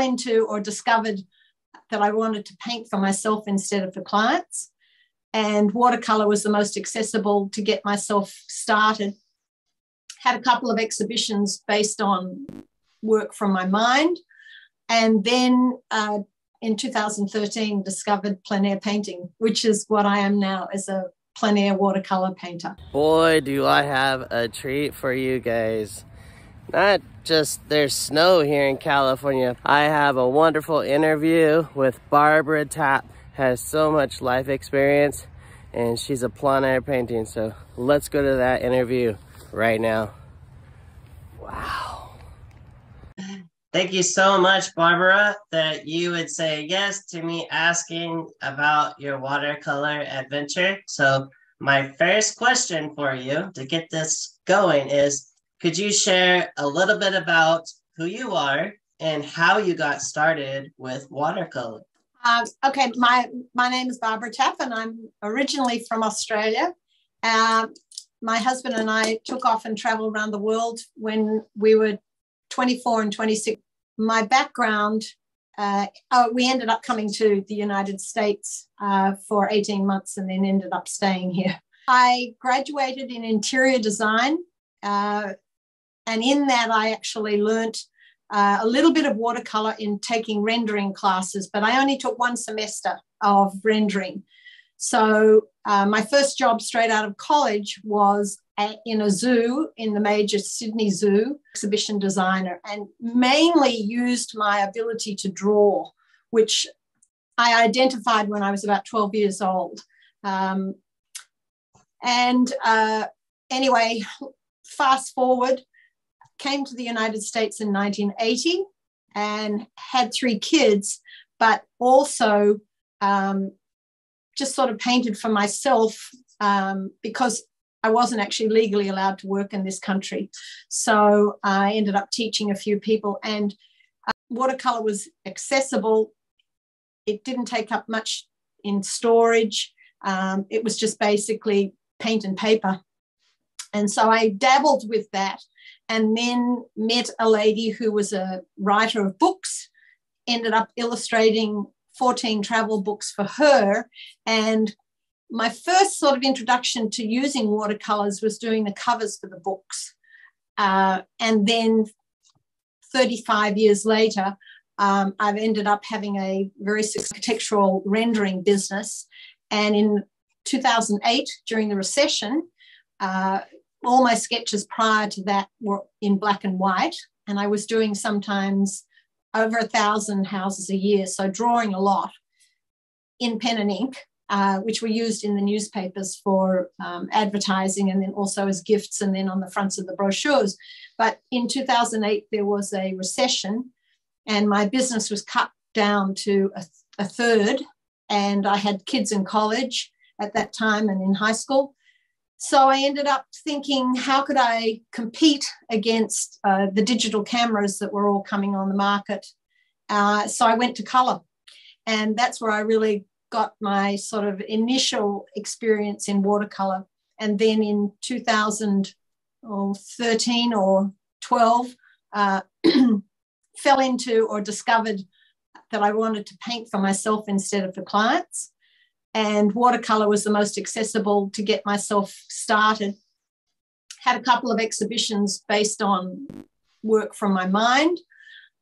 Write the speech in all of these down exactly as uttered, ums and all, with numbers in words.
into or discovered that I wanted to paint for myself instead of for clients. And watercolor was the most accessible to get myself started. Had a couple of exhibitions based on work from my mind. And then uh, in two thousand thirteen, discovered plein air painting, which is what I am now as a plein air watercolor painter. Boy, do I have a treat for you guys. Not just there's snow here in California. I have a wonderful interview with Barbara Tapp. Has so much life experience, and she's a plein air painting, so let's go to that interview right now. Wow. Thank you so much, Barbara, that you would say yes to me asking about your watercolor adventure. So my first question for you to get this going is, could you share a little bit about who you are and how you got started with watercolor? Uh, okay, my, my name is Barbara Tapp, and I'm originally from Australia. Uh, my husband and I took off and traveled around the world when we were twenty-four and twenty-six. My background, uh, oh, we ended up coming to the United States uh, for eighteen months and then ended up staying here. I graduated in interior design, uh, and in that I actually learnt Uh, a little bit of watercolor in taking rendering classes, but I only took one semester of rendering. So uh, my first job straight out of college was at, in a zoo, in the major Sydney Zoo, exhibition designer, and mainly used my ability to draw, which I identified when I was about twelve years old. Um, and uh, anyway, fast forward, came to the United States in nineteen eighty and had three kids, but also um, just sort of painted for myself um, because I wasn't actually legally allowed to work in this country. So I ended up teaching a few people, and uh, watercolor was accessible. It didn't take up much in storage. Um, it was just basically paint and paper. And so I dabbled with that. And then met a lady who was a writer of books, ended up illustrating fourteen travel books for her. And my first sort of introduction to using watercolors was doing the covers for the books. Uh, and then thirty-five years later, um, I've ended up having a very successful architectural rendering business. And in two thousand eight, during the recession, uh, all my sketches prior to that were in black and white, and I was doing sometimes over a thousand houses a year, so drawing a lot in pen and ink, uh, which were used in the newspapers for um, advertising and then also as gifts and then on the fronts of the brochures. But in two thousand eight, there was a recession, and my business was cut down to a, a third, and I had kids in college at that time and in high school. So I ended up thinking, how could I compete against uh, the digital cameras that were all coming on the market? Uh, so I went to colour. And that's where I really got my sort of initial experience in watercolour. And then in two thousand thirteen or twelve, uh, fell into or discovered that I wanted to paint for myself instead of for clients. And watercolor was the most accessible to get myself started. Had a couple of exhibitions based on work from my mind.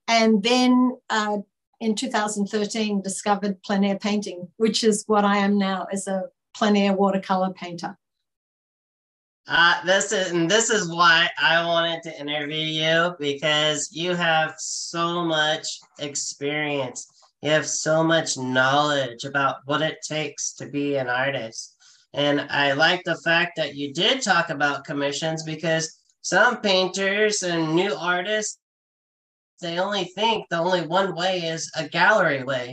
And then uh, in two thousand thirteen, discovered plein air painting, which is what I am now as a plein air watercolor painter. Uh, this is, and this is why I wanted to interview you, because you have so much experience. You have so much knowledge about what it takes to be an artist. And I like the fact that you did talk about commissions, because some painters and new artists, they only think the only one way is a gallery way.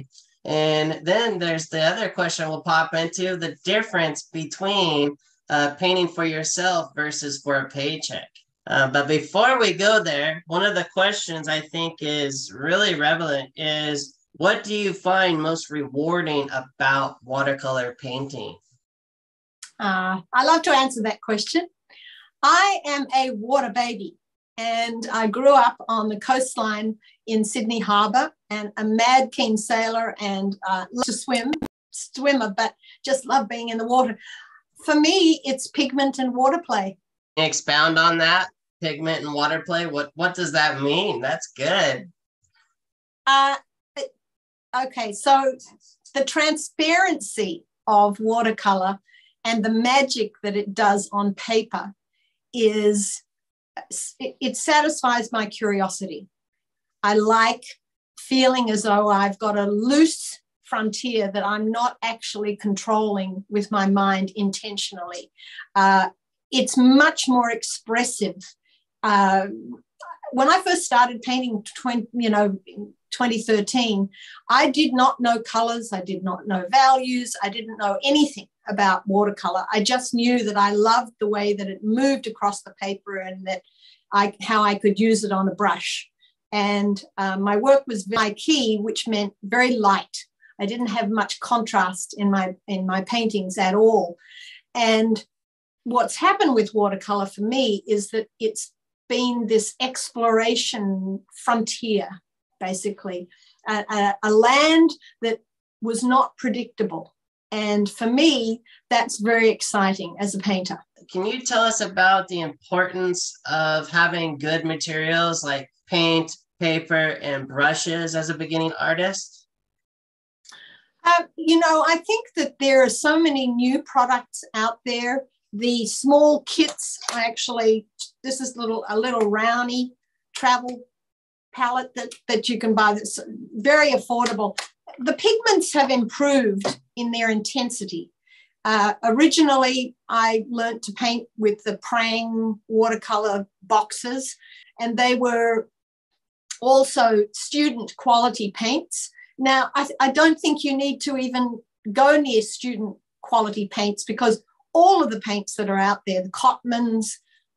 And then there's the other question we'll pop into, the difference between uh, painting for yourself versus for a paycheck. Uh, but before we go there, one of the questions I think is really relevant is, what do you find most rewarding about watercolor painting? Uh, I love to answer that question. I am a water baby, and I grew up on the coastline in Sydney Harbour, and a mad keen sailor and uh, love to swim, swimmer, but just love being in the water. For me, it's pigment and water play. Expound on that, pigment and water play. What, what does that mean? That's good. Uh, okay, so the transparency of watercolor and the magic that it does on paper is, it, it satisfies my curiosity. I like feeling as though I've got a loose frontier that I'm not actually controlling with my mind intentionally. Uh, it's much more expressive. Uh, when I first started painting, twenty, you know, twenty thirteen, I did not know colors. I did not know values. I didn't know anything about watercolor. I just knew that I loved the way that it moved across the paper and that I, how I could use it on a brush. And uh, my work was very key, which meant very light. I didn't have much contrast in my in my paintings at all. And what's happened with watercolor for me is that it's been this exploration frontier, basically, a, a, a land that was not predictable. And for me, that's very exciting as a painter. Can you tell us about the importance of having good materials like paint, paper, and brushes as a beginning artist? Uh, you know, I think that there are so many new products out there. The small kits, actually, this is little a little Rowney travel palette that, that you can buy that's very affordable. The pigments have improved in their intensity. Uh, originally, I learned to paint with the Prang watercolor boxes, and they were also student quality paints. Now, I, I don't think you need to even go near student quality paints, because all of the paints that are out there, the Cotmans,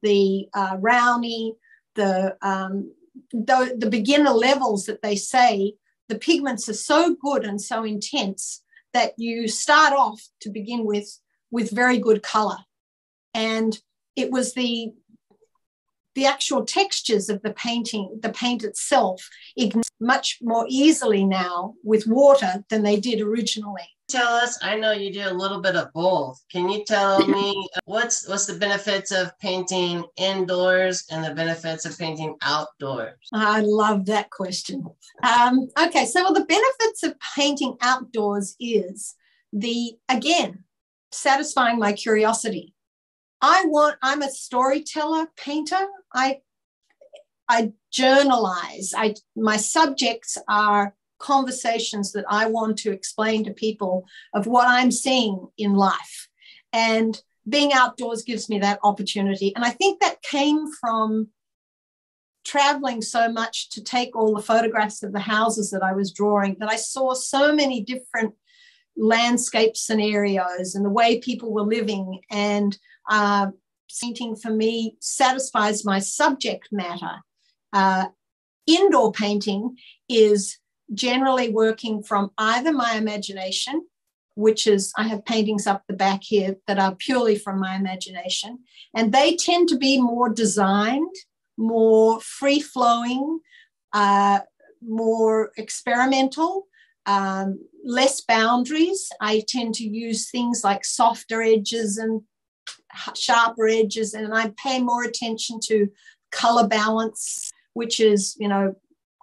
the uh, Rowney, the, um, the, the beginner levels that they say, the pigments are so good and so intense that you start off to begin with with very good colour. And it was the, the actual textures of the painting, the paint itself, ignites much more easily now with water than they did originally. Tell us, I know you do a little bit of both. Can you tell me what's what's the benefits of painting indoors and the benefits of painting outdoors? I love that question. Um, okay, so the benefits of painting outdoors is the, again, satisfying my curiosity. I want, I'm a storyteller painter. I I journalize. I, my subjects are conversations that I want to explain to people of what I'm seeing in life. And being outdoors gives me that opportunity. And I think that came from traveling so much to take all the photographs of the houses that I was drawing, that I saw so many different landscape scenarios and the way people were living. And uh, painting for me satisfies my subject matter. Uh, indoor painting is generally working from either my imagination, which is, I have paintings up the back here that are purely from my imagination, and they tend to be more designed, more free-flowing, uh, more experimental, um, less boundaries. I tend to use things like softer edges and sharper edges, and I pay more attention to color balance, which is, you know,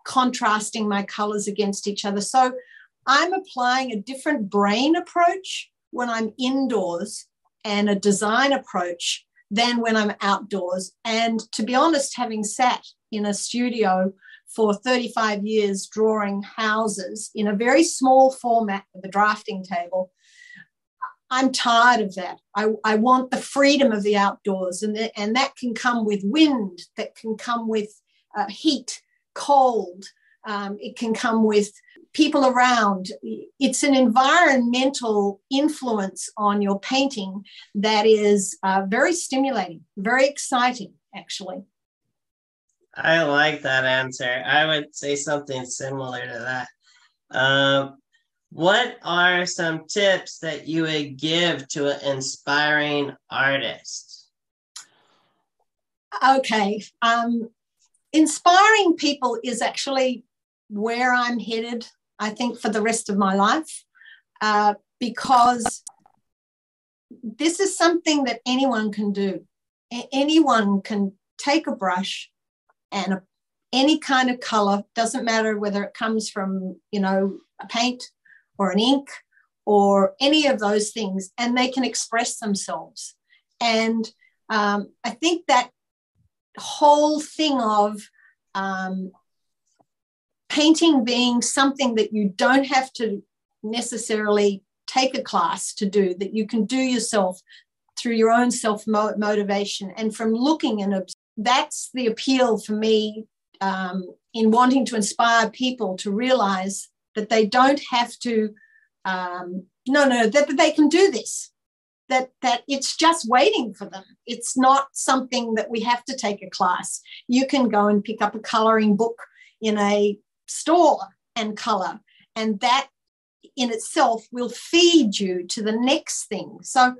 contrasting my colors against each other. So I'm applying a different brain approach when I'm indoors and a design approach than when I'm outdoors. And to be honest, having sat in a studio for thirty-five years drawing houses in a very small format with a drafting table, I'm tired of that. I, I want the freedom of the outdoors, and, the, and that can come with wind, that can come with uh, heat, cold, um, it can come with people around. It's an environmental influence on your painting that is uh, very stimulating, very exciting, actually. I like that answer. I would say something similar to that. Um, What are some tips that you would give to an inspiring artist? Okay. Um, inspiring people is actually where I'm headed, I think, for the rest of my life, uh, because this is something that anyone can do. A- anyone can take a brush and a, any kind of color, doesn't matter whether it comes from, you know, a paint or an ink or any of those things, and they can express themselves. And um, I think that whole thing of um, painting being something that you don't have to necessarily take a class to do, that you can do yourself through your own self-motivation and from looking and observing. That's the appeal for me um, in wanting to inspire people to realise that they don't have to, um, no, no, that, that they can do this, that, that it's just waiting for them. It's not something that we have to take a class. You can go and pick up a colouring book in a store and colour, and that in itself will feed you to the next thing. So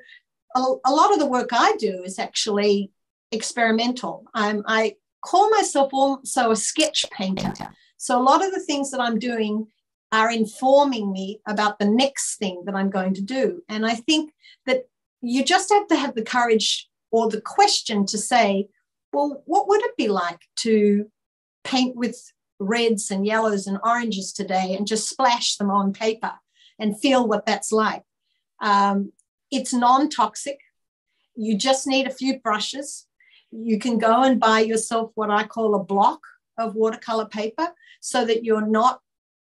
a, a lot of the work I do is actually experimental. I'm, I call myself also a sketch painter. So a lot of the things that I'm doing are informing me about the next thing that I'm going to do. And I think that you just have to have the courage or the question to say, well, what would it be like to paint with reds and yellows and oranges today and just splash them on paper and feel what that's like? Um, it's non-toxic. You just need a few brushes. You can go and buy yourself what I call a block of watercolor paper so that you're not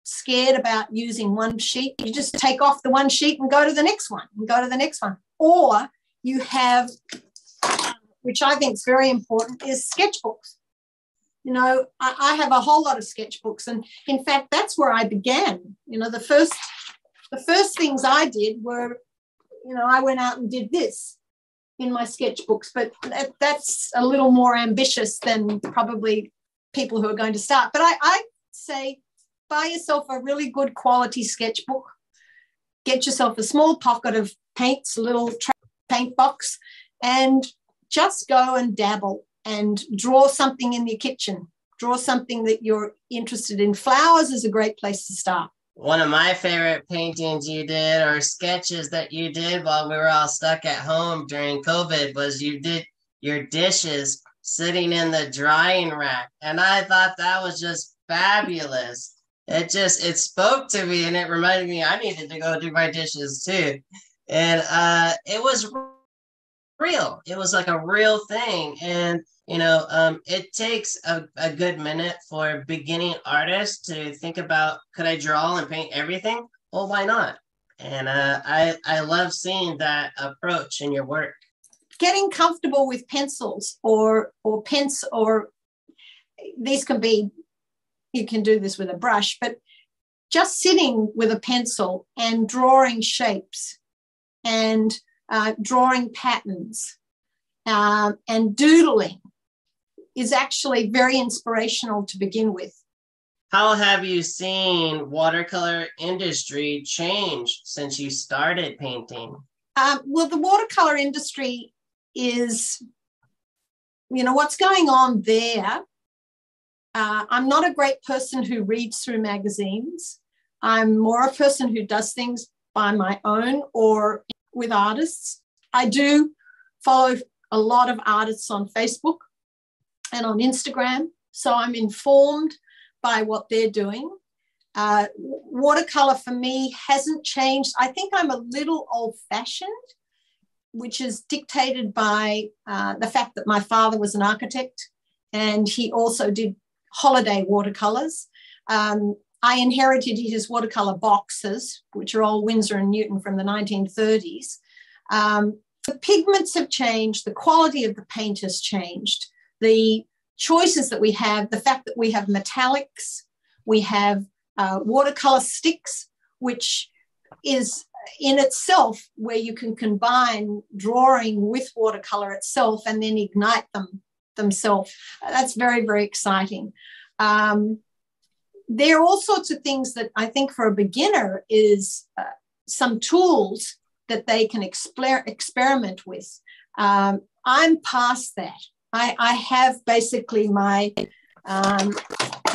scared about using one sheet. You just take off the one sheet and go to the next one and go to the next one. Or you have, which I think is very important, is sketchbooks. You know, I, I have a whole lot of sketchbooks, and in fact, that's where I began. You know, the first, the first things I did were, you know, I went out and did this in my sketchbooks, but that, that's a little more ambitious than probably people who are going to start. But I, I say buy yourself a really good quality sketchbook, get yourself a small pocket of paints, a little paint box, and just go and dabble. And draw something in your kitchen. Draw something that you're interested in. Flowers is a great place to start. One of my favorite paintings you did, or sketches that you did while we were all stuck at home during COVID, was you did your dishes sitting in the drying rack. And I thought that was just fabulous. It just, it spoke to me, and it reminded me I needed to go do my dishes too. And uh, it was real. It was like a real thing. And, you know, um, it takes a, a good minute for beginning artists to think about, could I draw and paint everything? Well, why not? And uh, I, I love seeing that approach in your work. Getting comfortable with pencils or, or pens, or these can be, you can do this with a brush, but just sitting with a pencil and drawing shapes and Uh, drawing patterns um, and doodling is actually very inspirational to begin with. How have you seen watercolor industry change since you started painting? Um, well, the watercolor industry is, you know, what's going on there. Uh, I'm not a great person who reads through magazines. I'm more a person who does things by my own or with artists. I do follow a lot of artists on Facebook and on Instagram, so I'm informed by what they're doing. Uh, watercolor for me hasn't changed. I think I'm a little old-fashioned, which is dictated by uh, the fact that my father was an architect and he also did holiday watercolors. Um, I inherited his watercolor boxes, which are all Winsor and Newton from the nineteen thirties. Um, the pigments have changed. The quality of the paint has changed. The choices that we have, the fact that we have metallics, we have uh, watercolor sticks, which is in itself where you can combine drawing with watercolor itself and then ignite them themselves. That's very, very exciting. Um, There are all sorts of things that I think for a beginner is uh, some tools that they can exper- experiment with. Um, I'm past that. I, I have basically my um,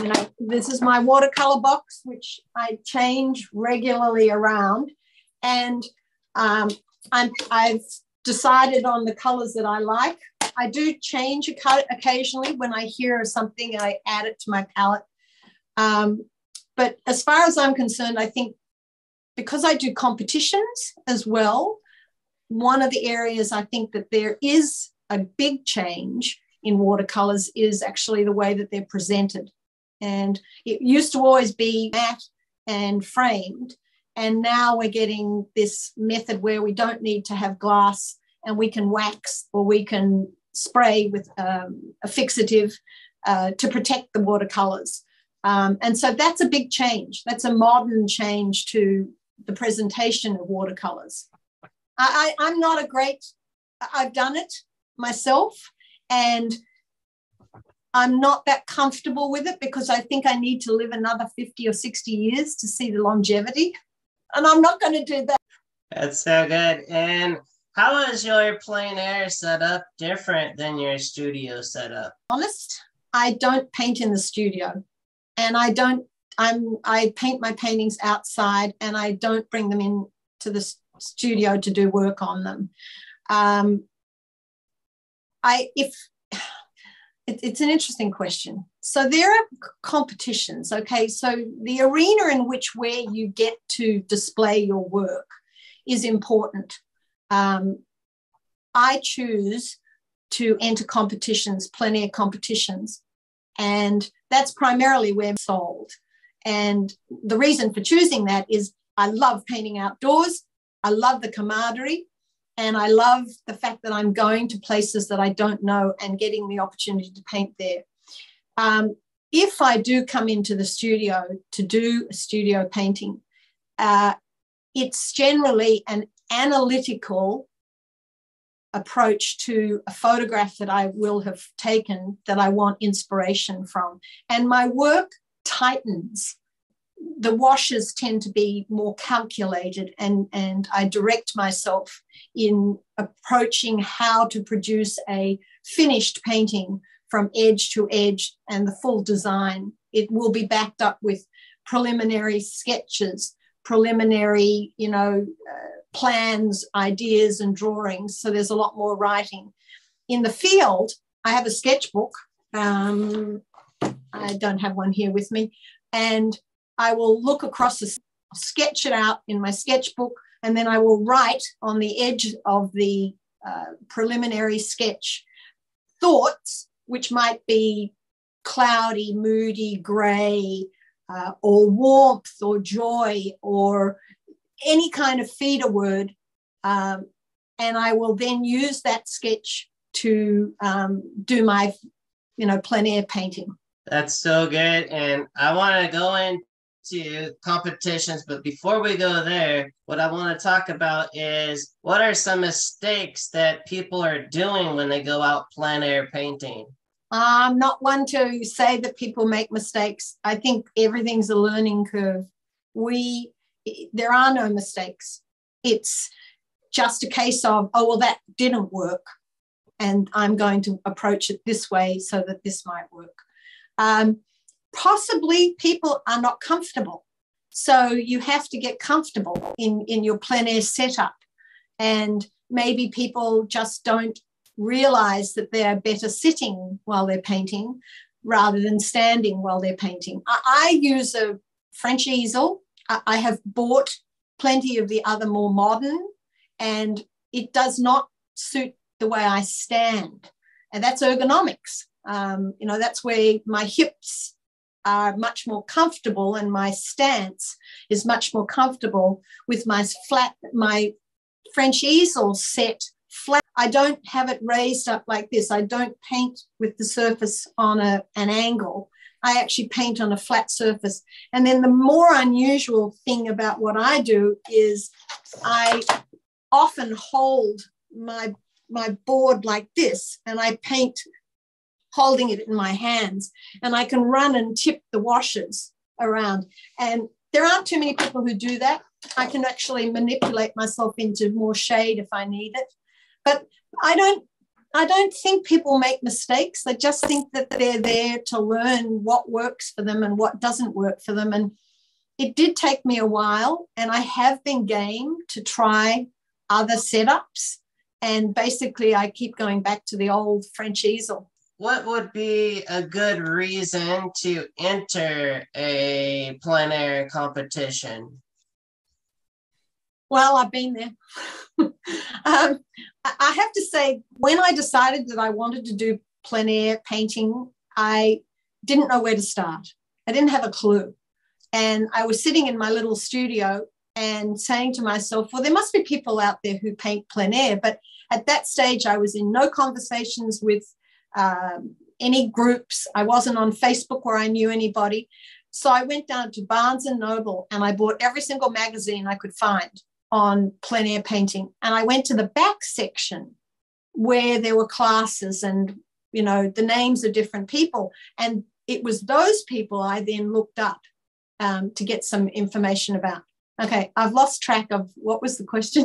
You know, this is my watercolor box, which I change regularly around, and um, I'm, I've decided on the colors that I like. I do change occasionally when I hear something, I add it to my palette. Um, but as far as I'm concerned, I think because I do competitions as well, one of the areas I think that there is a big change in watercolors is actually the way that they're presented. And it used to always be matte and framed. And now we're getting this method where we don't need to have glass and we can wax or we can spray with um, a fixative uh, to protect the watercolors. Um, and so that's a big change. That's a modern change to the presentation of watercolors. I, I, I'm not a great, I've done it myself, and I'm not that comfortable with it because I think I need to live another fifty or sixty years to see the longevity. And I'm not going to do that. That's so good. And how is your plein air setup different than your studio setup? Honest, I don't paint in the studio, and I don't. I'm. I paint my paintings outside, and I don't bring them in to the studio to do work on them. Um, I if it, it's an interesting question. So there are competitions. Okay, so the arena in which where you get to display your work is important. Um, I choose to enter competitions, plein air competitions, and that's primarily where I'm sold. And the reason for choosing that is I love painting outdoors, I love the camaraderie, and I love the fact that I'm going to places that I don't know and getting the opportunity to paint there. Um, if I do come into the studio to do a studio painting, uh, it's generally an analytical approach to a photograph that I will have taken that I want inspiration from. And my work tightens. The washes tend to be more calculated, and, and I direct myself in approaching how to produce a finished painting from edge to edge and the full design. It will be backed up with preliminary sketches, preliminary, you know, uh, plans, ideas, and drawings. So there's a lot more writing. In the field, I have a sketchbook. Um, I don't have one here with me. And I will look across, the, sketch it out in my sketchbook, and then I will write on the edge of the uh, preliminary sketch thoughts, which might be cloudy, moody, grey, uh, or warmth, or joy, or any kind of feeder word, um, and I will then use that sketch to um, do my, you know, plein air painting. That's so good, and I want to go into competitions, but before we go there, what I want to talk about is what are some mistakes that people are doing when they go out plein air painting? I'm not one to say that people make mistakes. I think everything's a learning curve. We... There are no mistakes. It's just a case of, oh, well, that didn't work, and I'm going to approach it this way so that this might work. Um, possibly people are not comfortable. So you have to get comfortable in, in your plein air setup. And maybe people just don't realize that they're better sitting while they're painting rather than standing while they're painting. I, I use a French easel. I have bought plenty of the other more modern, and it does not suit the way I stand. And that's ergonomics. Um, you know, that's where my hips are much more comfortable and my stance is much more comfortable with my flat, my French easel set flat. I don't have it raised up like this. I don't paint with the surface on a, an angle. I actually paint on a flat surface. And then the more unusual thing about what I do is I often hold my, my board like this, and I paint holding it in my hands, and I can run and tip the washes around. And there aren't too many people who do that. I can actually manipulate myself into more shade if I need it. But I don't, I don't think people make mistakes. They just think that they're there to learn what works for them and what doesn't work for them. And it did take me a while, and I have been game to try other setups. And basically, I keep going back to the old French easel. What would be a good reason to enter a plein air competition? Well, I've been there. um, I have to say, when I decided that I wanted to do plein air painting, I didn't know where to start. I didn't have a clue. And I was sitting in my little studio and saying to myself, well, there must be people out there who paint plein air. But at that stage, I was in no conversations with um, any groups. I wasn't on Facebook where I knew anybody. So I went down to Barnes and Noble and I bought every single magazine I could find on plein air painting. And I went to the back section where there were classes and, you know, the names of different people. And it was those people I then looked up um, to get some information about. Okay, I've lost track of what was the question.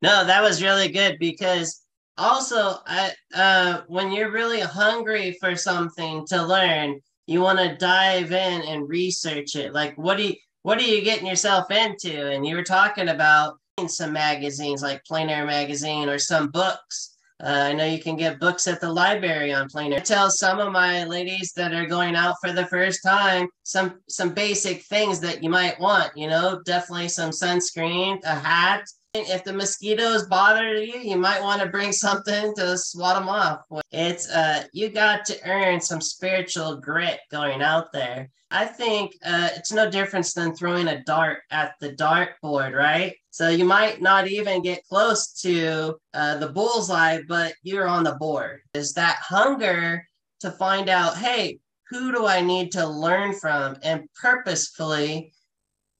No, that was really good, because also I, uh, when you're really hungry for something to learn, you want to dive in and research it. Like, what do you... What are you getting yourself into? And you were talking about some magazines like Plein Air Magazine or some books. Uh, I know you can get books at the library on plein air. I tell some of my ladies that are going out for the first time some some basic things that you might want, you know, definitely some sunscreen, a hat. If the mosquitoes bother you, you might want to bring something to swat them off. It's uh, you got to earn some spiritual grit going out there. I think uh, it's no difference than throwing a dart at the dartboard, right? So you might not even get close to uh, the bullseye, but you're on the board. Is that hunger to find out, hey, who do I need to learn from, and purposefully?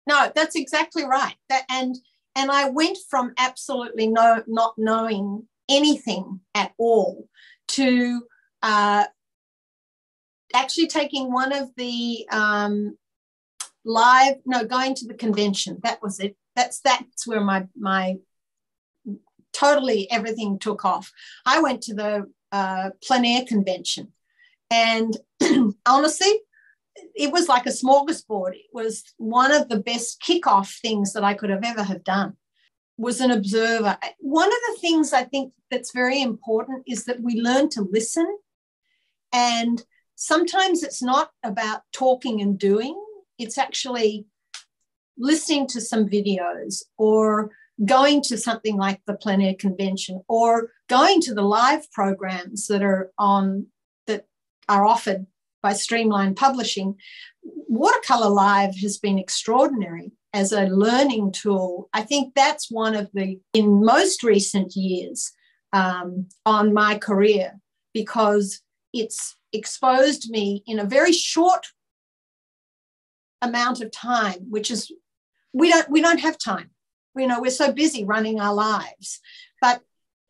No, that's exactly right. That and. And I went from absolutely no, not knowing anything at all to uh, actually taking one of the um, live, no, going to the convention. That was it. That's that's where my, my totally everything took off. I went to the uh, plein air convention. And honestly, it was like a smorgasbord. It was one of the best kickoff things that I could have ever have done, was an observer. One of the things I think that's very important is that we learn to listen. And sometimes it's not about talking and doing. It's actually listening to some videos or going to something like the plein air convention or going to the live programs that are on that are offered by Streamline Publishing. Watercolor Live has been extraordinary as a learning tool. I think that's one of the, in most recent years, um, on my career, because it's exposed me in a very short amount of time, which is, we don't, we don't have time. You know, we're so busy running our lives. But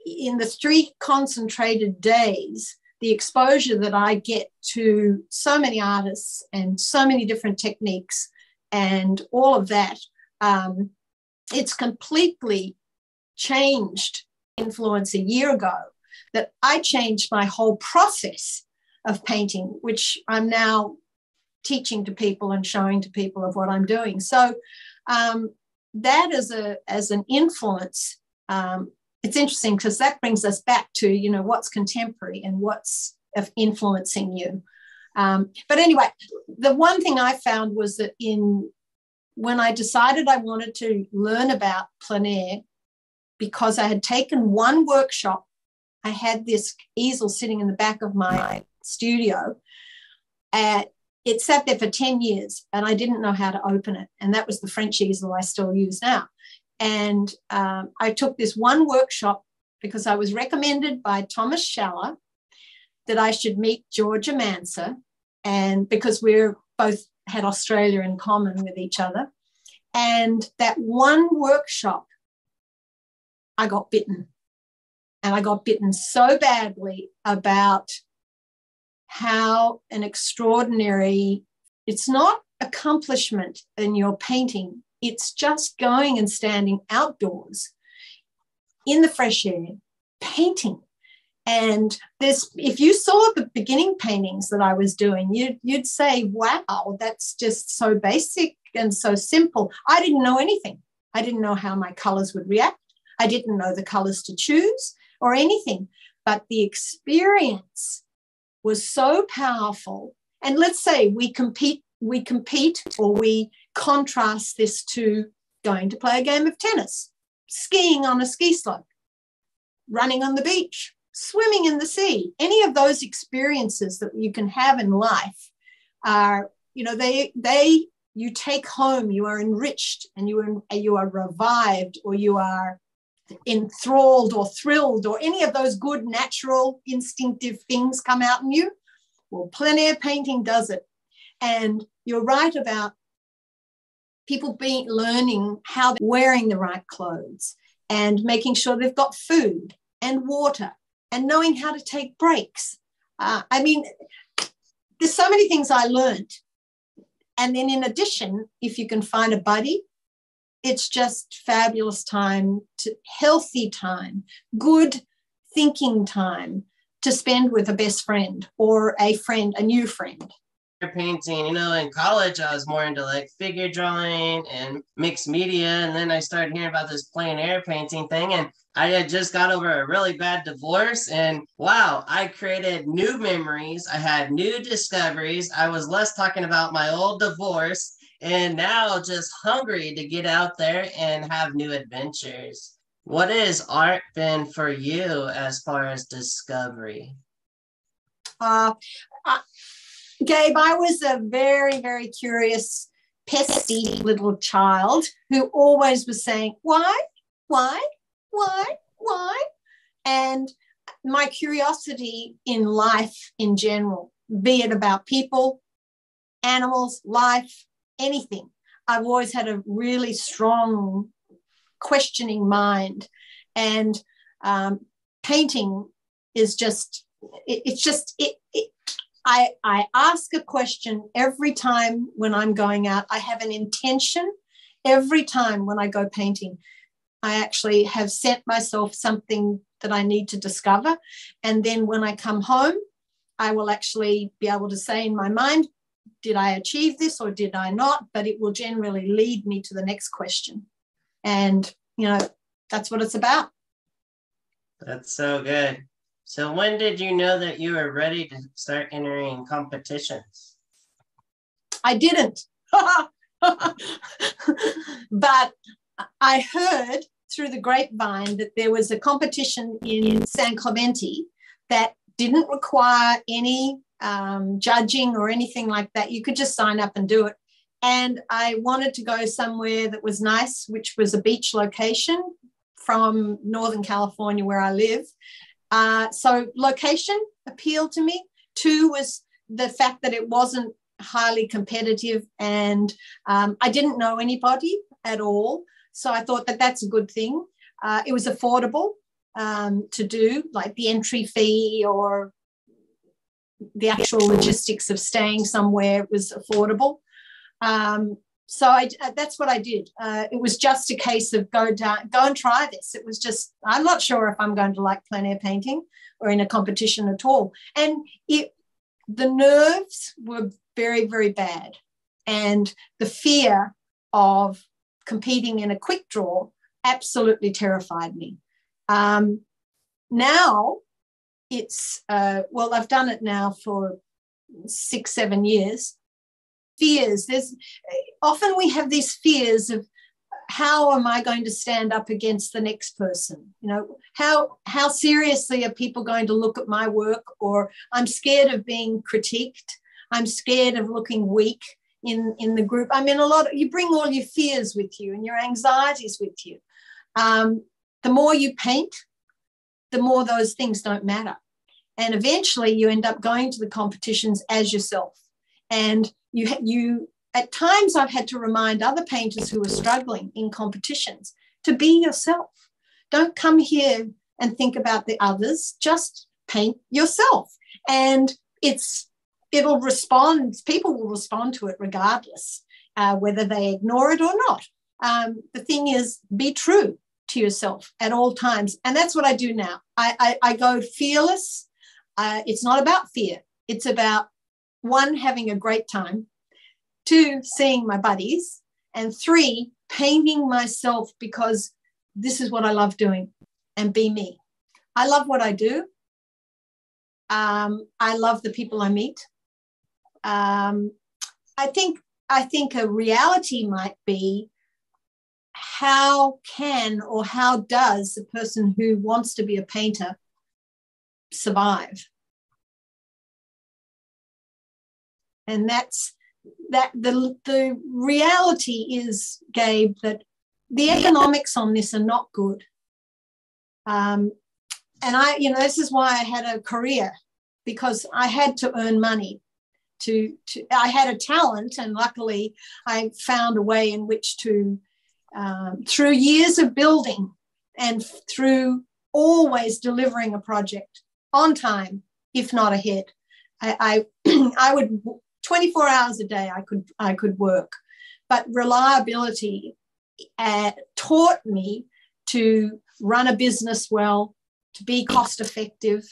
in the three concentrated days, the exposure that I get to so many artists and so many different techniques and all of that, um, it's completely changed influence a year ago, that I changed my whole process of painting, which I'm now teaching to people and showing to people of what I'm doing. So um, that is a, as an influence, um, it's interesting because that brings us back to, you know, what's contemporary and what's influencing you. Um, but anyway, the one thing I found was that in when I decided I wanted to learn about plein air, because I had taken one workshop, I had this easel sitting in the back of my studio. At, it sat there for ten years and I didn't know how to open it. And that was the French easel I still use now. And um, I took this one workshop because I was recommended by Thomas Schaller that I should meet Georgia Manser, and because we're both had Australia in common with each other. And that one workshop, I got bitten. And I got bitten so badly about how an extraordinary, it's not accomplishment in your painting, it's just going and standing outdoors in the fresh air, painting. And this, if you saw the beginning paintings that I was doing, you'd, you'd say, wow, that's just so basic and so simple. I didn't know anything. I didn't know how my colors would react. I didn't know the colors to choose or anything. But the experience was so powerful. And let's say we compete, we compete or we contrast this to going to play a game of tennis, skiing on a ski slope, running on the beach, swimming in the sea. Any of those experiences that you can have in life are, you know, they, they you take home, you are enriched and you are, you are revived, or you are enthralled or thrilled, or any of those good natural instinctive things come out in you. Well, plein air painting does it. And you're right about people being learning how they're wearing the right clothes and making sure they've got food and water and knowing how to take breaks. Uh, I mean, there's so many things I learned. And then in addition, if you can find a buddy, it's just fabulous time, to, healthy time, good thinking time to spend with a best friend or a friend, a new friend. Painting, you know, in college I was more into like figure drawing and mixed media, and then I started hearing about this plein air painting thing, and I had just got over a really bad divorce, and wow, I created new memories, I had new discoveries, I was less talking about my old divorce, and now just hungry to get out there and have new adventures. What has art been for you as far as discovery? Uh, I Gabe, I was a very, very curious, pesky little child who always was saying, why, why, why, why? And my curiosity in life in general, be it about people, animals, life, anything. I've always had a really strong questioning mind, and um, painting is just, it, it's just, it, it I, I ask a question every time when I'm going out. I have an intention every time when I go painting. I actually have sent myself something that I need to discover. And then when I come home, I will actually be able to say in my mind, did I achieve this or did I not? But it will generally lead me to the next question. And, you know, that's what it's about. That's so good. So when did you know that you were ready to start entering competitions? I didn't. But I heard through the grapevine that there was a competition in San Clemente that didn't require any um, judging or anything like that. You could just sign up and do it. And I wanted to go somewhere that was nice, which was a beach location from Northern California where I live. Uh, so location appealed to me. Two was the fact that it wasn't highly competitive, and um, I didn't know anybody at all. So I thought that that's a good thing. Uh, it was affordable um, to do, like the entry fee or the actual logistics of staying somewhere was affordable. Um, so I, that's what I did. Uh, it was just a case of go down, go and try this. It was just, I'm not sure if I'm going to like plein air painting or in a competition at all. And it, the nerves were very, very bad. And the fear of competing in a quick draw absolutely terrified me. Um, now it's, uh, well, I've done it now for six, seven years. Fears. There's often we have these fears of how am I going to stand up against the next person? You know, how how seriously are people going to look at my work? Or I'm scared of being critiqued. I'm scared of looking weak in, in the group. I mean, a lot of, you bring all your fears with you and your anxieties with you. Um, the more you paint, the more those things don't matter. And eventually you end up going to the competitions as yourself. And You, you, at times I've had to remind other painters who are struggling in competitions to be yourself. Don't come here and think about the others, just paint yourself. And it's, it'll respond, people will respond to it regardless, uh, whether they ignore it or not. Um, the thing is, be true to yourself at all times. And that's what I do now. I, I, I go fearless. Uh, it's not about fear. It's about, one, having a great time, two, seeing my buddies, and three, painting myself because this is what I love doing, and be me. I love what I do. Um, I love the people I meet. Um, I think, I think a reality might be, how can or how does the person who wants to be a painter survive? And that's that the, the reality is, Gabe, that the economics on this are not good. Um, and I, you know, this is why I had a career, because I had to earn money. To, to I had a talent, and luckily I found a way in which to, um, through years of building and through always delivering a project on time, if not ahead. I, I, I would, twenty-four hours a day I could, I could work, but reliability uh, taught me to run a business well, to be cost effective,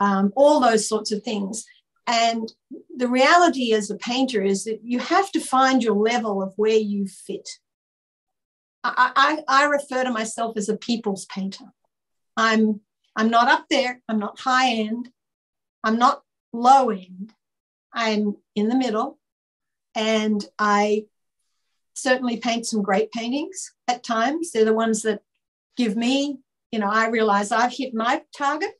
um, all those sorts of things. And the reality as a painter is that you have to find your level of where you fit. I, I, I refer to myself as a people's painter. I'm, I'm not up there. I'm not high end. I'm not low end. I'm in the middle, and I certainly paint some great paintings at times. They're the ones that give me, you know, I realize I've hit my target.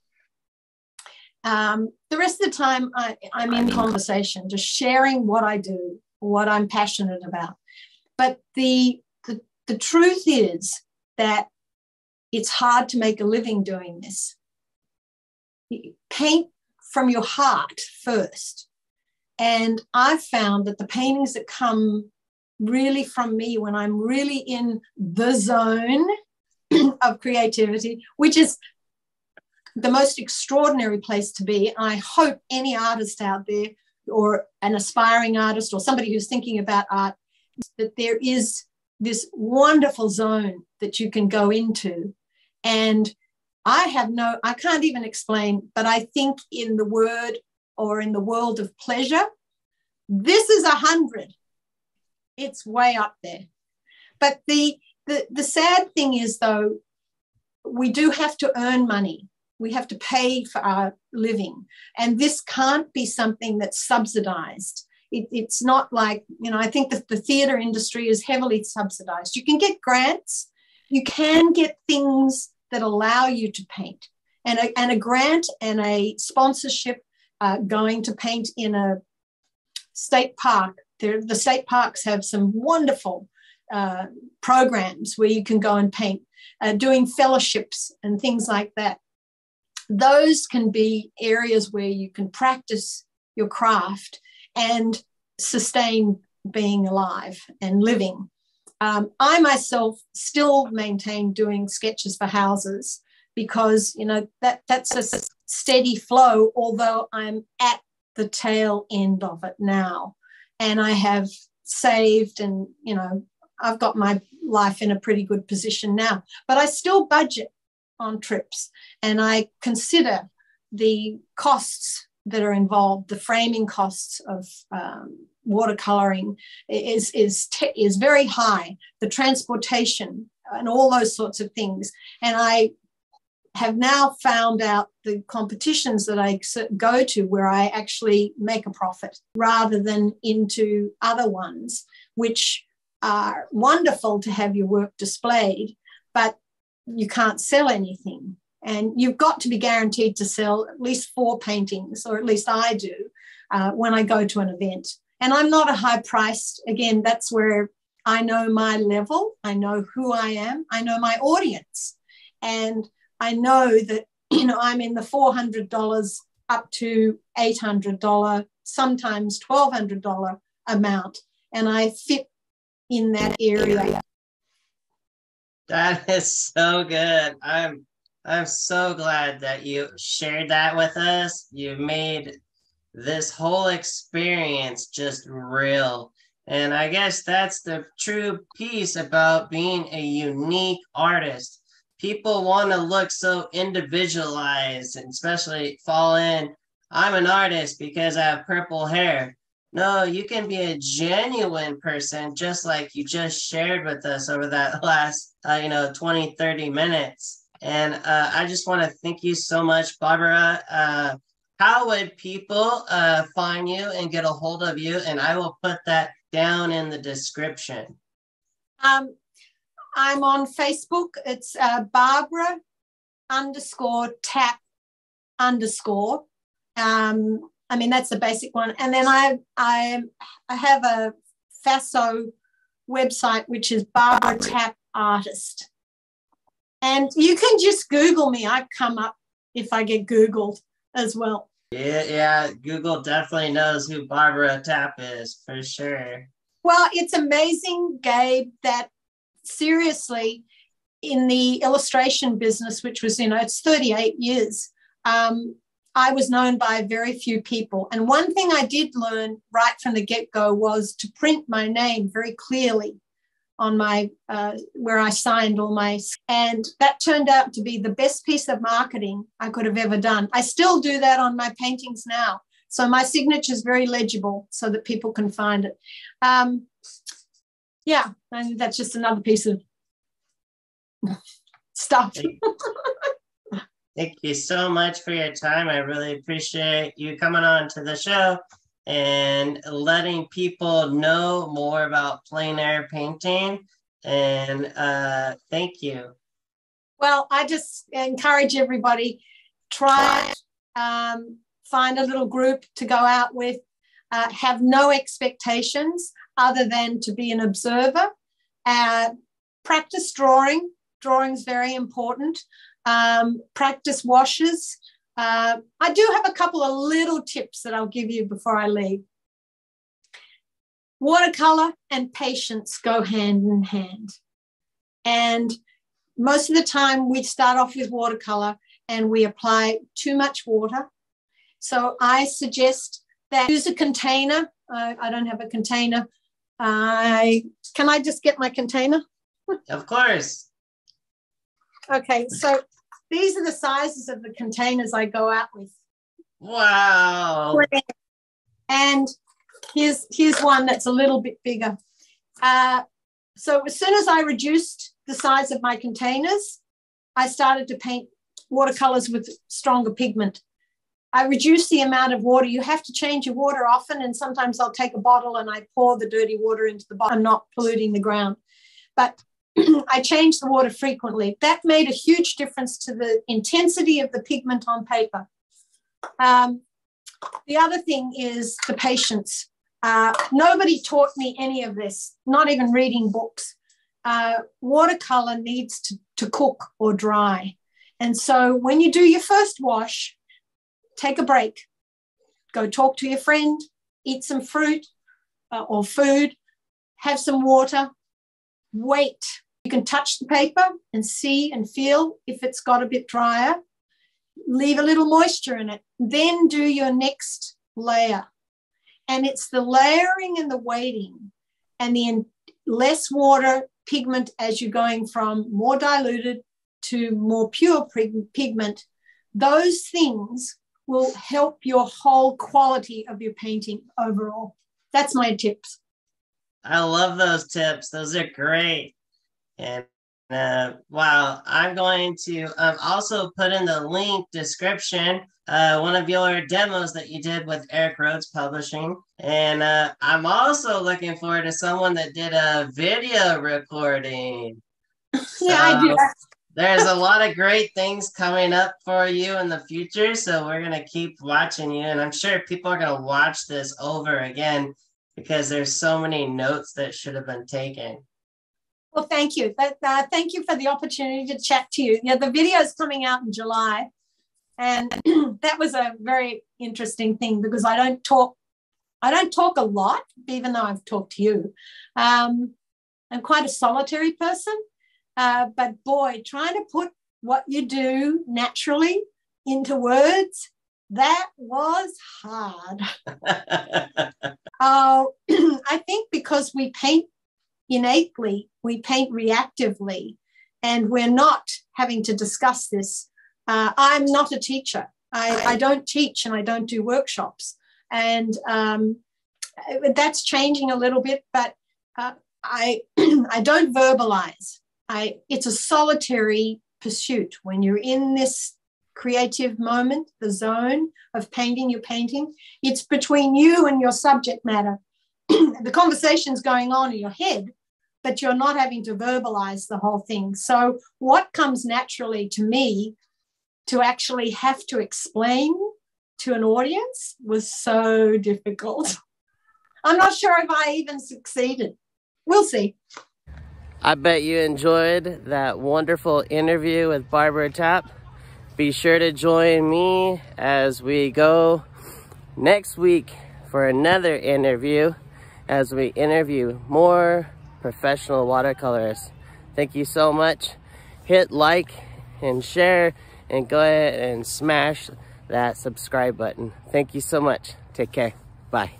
Um, the rest of the time I, I'm in conversation, just sharing what I do, what I'm passionate about. But the, the, the truth is that it's hard to make a living doing this. Paint from your heart first. And I've found that the paintings that come really from me when I'm really in the zone of creativity, which is the most extraordinary place to be. I hope any artist out there, or an aspiring artist, or somebody who's thinking about art, that there is this wonderful zone that you can go into. And I have no, I can't even explain, but I think in the word or in the world of pleasure, this is a hundred. It's way up there. But the, the, the sad thing is, though, we do have to earn money. We have to pay for our living. And this can't be something that's subsidized. It, it's not like, you know, I think that the theatre industry is heavily subsidized. You can get grants. You can get things that allow you to paint. And a, and a grant and a sponsorship uh, going to paint in a state park. They're, the state parks have some wonderful uh, programs where you can go and paint, uh, doing fellowships and things like that. Those can be areas where you can practice your craft and sustain being alive and living. Um, I myself still maintain doing sketches for houses because, you know, that, that's a steady flow, although I'm at the tail end of it now. And I have saved and, you know, I've got my life in a pretty good position now. But I still budget on trips, and I consider the costs that are involved. The framing costs of um, watercoloring is is is very high. The transportation and all those sorts of things. And I have now found out the competitions that I go to where I actually make a profit, rather than into other ones, which are wonderful to have your work displayed, but you can't sell anything. And you've got to be guaranteed to sell at least four paintings, or at least I do, uh, when I go to an event. And I'm not a high priced, again, that's where I know my level. I know who I am. I know my audience. And I know that, you know, I'm in the four hundred dollars up to eight hundred dollars, sometimes twelve hundred dollars amount. And I fit in that area. That is so good. I'm I'm so glad that you shared that with us. You made this whole experience just real. And I guess that's the true piece about being a unique artist. people want to look so individualized and especially fall in, I'm an artist because I have purple hair. No, you can be a genuine person, just like you just shared with us over that last, uh, you know, twenty, thirty minutes. And uh, I just want to thank you so much, Barbara. Uh, how would people uh, find you and get a hold of you? And I will put that down in the description. Um, I'm on Facebook. It's uh, Barbara underscore Tapp underscore. Um, I mean, that's the basic one. And then I, I, I have a FASO website, which is Barbara Tapp Artist. And you can just Google me. I come up if I get Googled as well. Yeah, yeah. Google definitely knows who Barbara Tapp is for sure. Well, it's amazing, Gabe, that seriously in the illustration business, which was, you know, it's thirty-eight years, um, I was known by very few people. And one thing I did learn right from the get-go was to print my name very clearly on my, uh, where I signed all my, and that turned out to be the best piece of marketing I could have ever done. I still do that on my paintings now. So my signature is very legible so that people can find it. Um, yeah, and that's just another piece of stuff. Thank you so much for your time. I really appreciate you coming on to the show and letting people know more about plein air painting. And uh, thank you. Well, I just encourage everybody, try um, find a little group to go out with, uh, have no expectations other than to be an observer. Uh, practice drawing. Drawing's very important. Um, practice washes. Uh, I do have a couple of little tips that I'll give you before I leave. Watercolor and patience go hand in hand. And most of the time we start off with watercolor and we apply too much water. So I suggest that use a container. I, I don't have a container. I, can I just get my container? Of course. Okay, so these are the sizes of the containers I go out with. Wow. And here's, here's one that's a little bit bigger. Uh, so as soon as I reduced the size of my containers, I started to paint watercolors with stronger pigment. I reduced the amount of water. You have to change your water often, and sometimes I'll take a bottle and I pour the dirty water into the bottle. I'm not polluting the ground. But I changed the water frequently. That made a huge difference to the intensity of the pigment on paper. Um, the other thing is the patience. Uh, nobody taught me any of this, not even reading books. Uh, watercolor needs to, to cook or dry. And so when you do your first wash, take a break. Go talk to your friend, eat some fruit uh, or food, have some water, wait. You can touch the paper and see and feel if it's got a bit drier. Leave a little moisture in it. Then do your next layer. And it's the layering and the waiting and the less water pigment as you're going from more diluted to more pure pigment. Those things will help your whole quality of your painting overall. That's my tips. I love those tips. Those are great. And uh, wow, I'm going to um, also put in the link description uh, one of your demos that you did with Eric Rhoads Publishing. And uh, I'm also looking forward to someone that did a video recording. Yeah, so I do. There's a lot of great things coming up for you in the future. So we're going to keep watching you. And I'm sure people are going to watch this over again because there's so many notes that should have been taken. Well, thank you. But, uh, thank you for the opportunity to chat to you. Yeah, the video is coming out in July. And that was a very interesting thing because I don't talk, I don't talk a lot, even though I've talked to you. Um, I'm quite a solitary person. Uh, but boy, trying to put what you do naturally into words, that was hard. Oh, I think because we paint innately, we paint reactively, and we're not having to discuss this. Uh, I'm not a teacher. I, I don't teach and I don't do workshops. And um, that's changing a little bit, but uh, I, I don't verbalize. I, it's a solitary pursuit. When you're in this creative moment, the zone of painting your painting, it's between you and your subject matter. The conversation's going on in your head, but you're not having to verbalize the whole thing. So what comes naturally to me to actually have to explain to an audience was so difficult. I'm not sure if I even succeeded. We'll see. I bet you enjoyed that wonderful interview with Barbara Tapp. Be sure to join me as we go next week for another interview, as we interview more professional watercolorists. Thank you so much. Hit like and share, and go ahead and smash that subscribe button. Thank you so much. Take care. Bye.